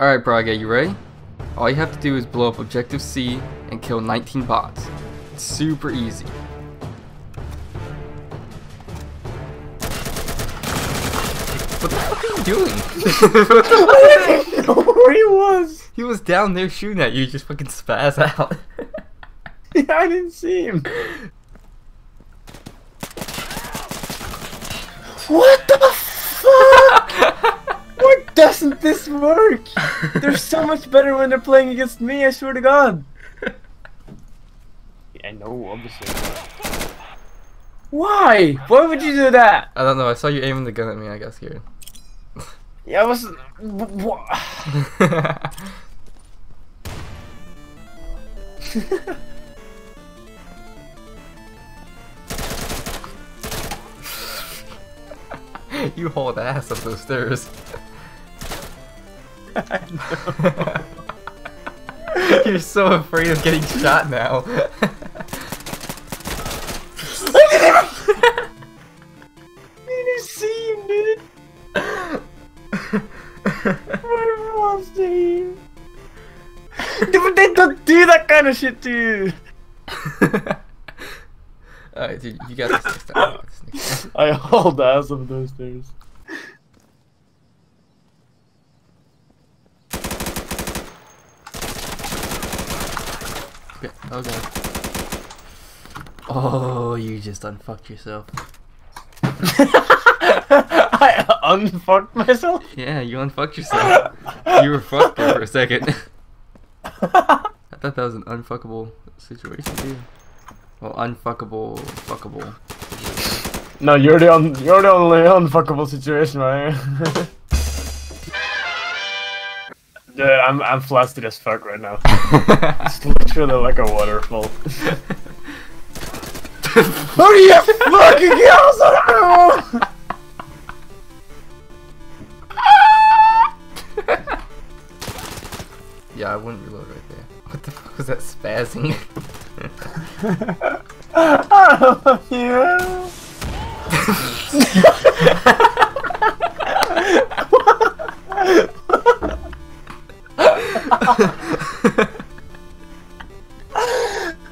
Alright Brage, you ready? All you have to do is blow up Objective C and kill 19 bots. It's super easy. What the fuck are you doing? I didn't know where he was! He was down there shooting at you, just fucking spaz out. Yeah, I didn't see him. What the fuck? Doesn't this work? They're so much better when they're playing against me, I swear to God. Yeah, I know, obviously. Why? Why would you do that? I don't know, I saw you aiming the gun at me, I got scared. Yeah, I was... You hauled ass up those stairs. I know. You're so afraid of getting shot now. I didn't see him, dude. Whatever wants to him. But they don't do that kind of shit, dude. Alright, dude, you got this next time. I hauled ass up those stairs. Okay. Oh god. Oh, you just unfucked yourself. I unfucked myself? Yeah, you unfucked yourself. You were fucked there for a second. I thought that was an unfuckable situation, too. Well, unfuckable, fuckable. No, you're the only unfuckable situation, right? Dude, I'm flustered as fuck right now. It's literally like a waterfall. Oh yeah, fucking girls on the road! Yeah, I wouldn't reload right there. What the fuck was that spazzing? Oh yeah.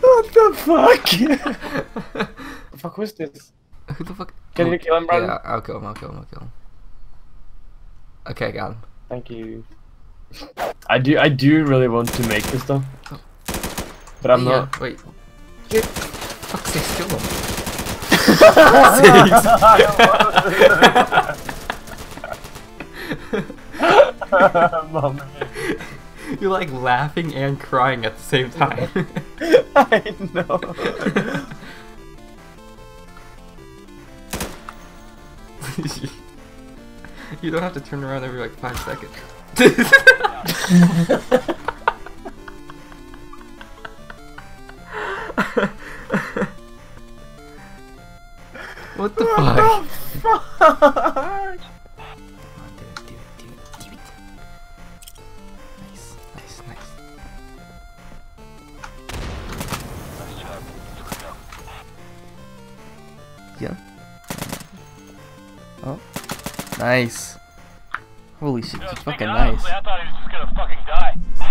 What the fuck? The fuck was this? Who the fuck? Can you kill him, brother? Yeah, I'll kill him. Okay, got him. Thank you. I do really want to make this though. But I'm not. Wait. Yeah. Fuck, they kill him. Mom. You're like laughing and crying at the same time. I know. You don't have to turn around every like 5 seconds. What the fuck? Fuck? Yeah. Oh. Nice. Holy shit, that's fucking nice. I thought he was just gonna fucking die.